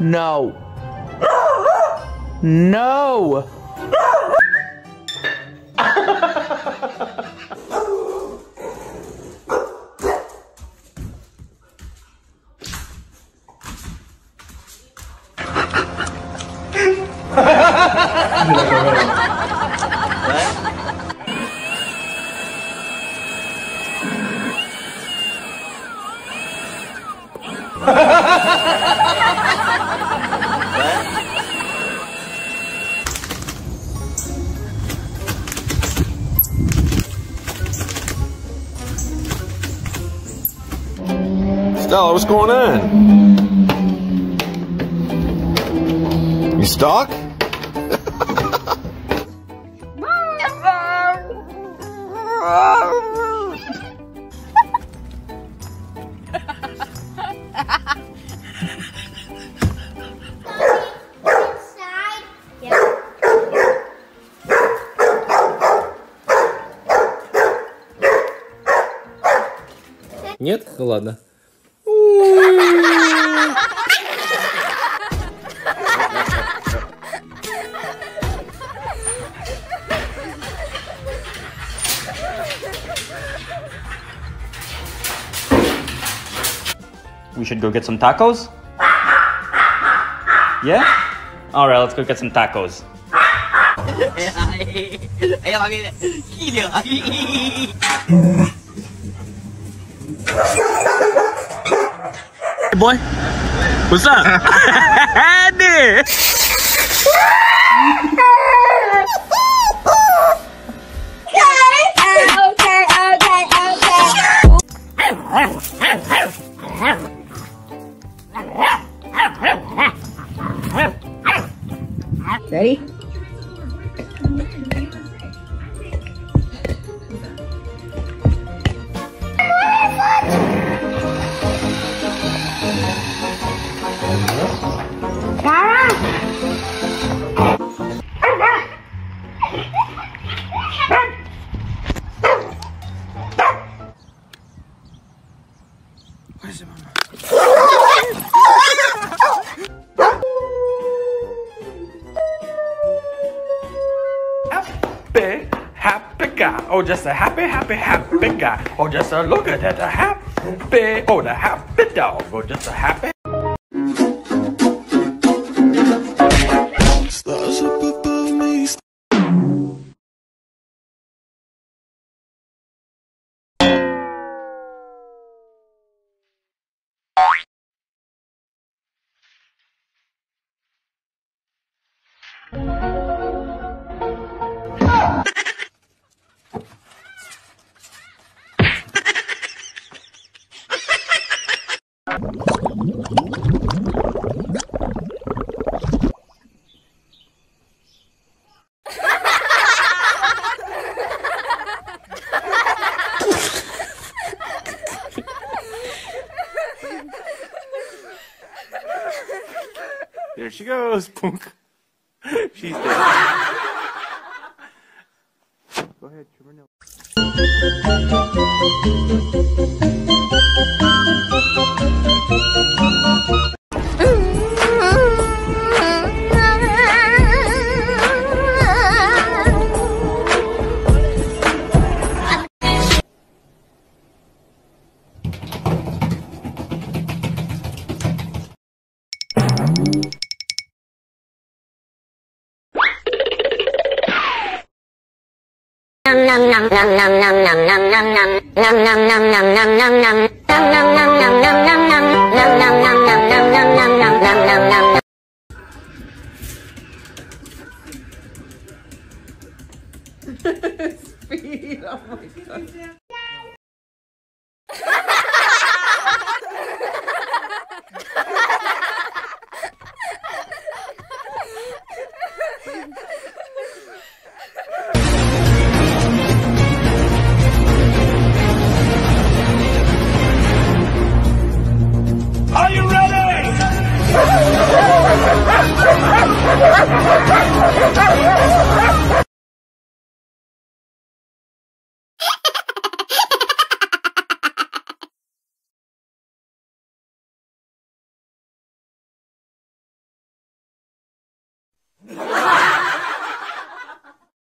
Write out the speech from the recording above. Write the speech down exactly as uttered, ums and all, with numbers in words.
No. No. Stella, what's going on? You stuck? Нет? Ну ладно. We should go get some tacos? Yeah? Alright, let's go get some tacos. Hey boy, what's up? Andy! Ready? Happy, happy guy. Oh, just a happy, happy, happy guy. Oh, just a look at that, a happy. Oh, the happy dog. Oh, just a happy. Stars up above me. There she goes, punk. She's dead. Go ahead, Trevor. Speed, oh my God.